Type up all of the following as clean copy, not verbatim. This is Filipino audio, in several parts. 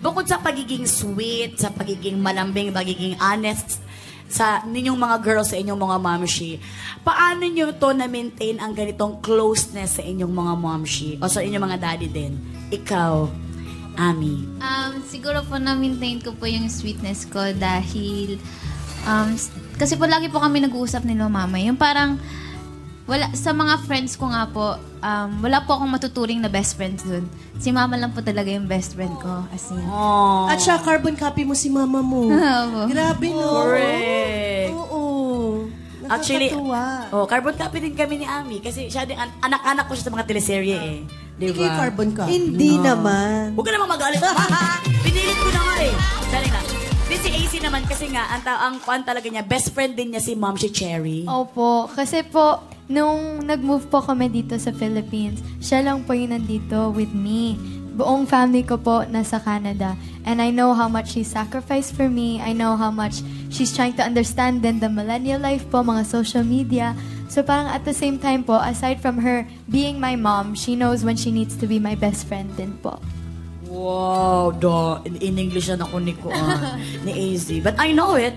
Bukod sa pagiging sweet, sa pagiging malambing, pagiging honest, sa ninyong mga girls, sa inyong mga momshi, paano nyo to na-maintain ang ganitong closeness sa inyong mga momshi o sa inyong mga daddy din? Ikaw, Ami. Siguro po na-maintain ko po yung sweetness ko dahil kasi po lagi po kami nag-uusap nila mama. Yung parang wala, sa mga friends ko nga po, wala po akong matuturing na best friends dun. Si mama lang po talaga yung best friend ko. As in. At siya, carbon copy mo si mama mo. Grabe, no? Correct. Oo. Nakakatuwa. Actually, carbon copy din kami ni Ami. Kasi siya din, anak-anak ko siya sa mga teleserye eh. Di ba? Carbon copy? Hindi naman. Huwag ka naman magalit. Pinilit ko na nga eh. Saling na. Then si AC naman kasi nga, ang kuan talaga niya, best friend din niya si Mom, si Cherry. Opo. Kasi po, nung nag-move po kami dito sa Philippines, siya lang po yung nandito with me. Buong family ko po nasa Canada. And I know how much she sacrificed for me. I know how much she's trying to understand then the millennial life po, mga social media. So parang at the same time po, aside from her being my mom, she knows when she needs to be my best friend din po. Wow, da. In English na ako ni Kuan, ni AZ. But I know it.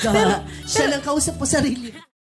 Pero siya lang kausap po sarili.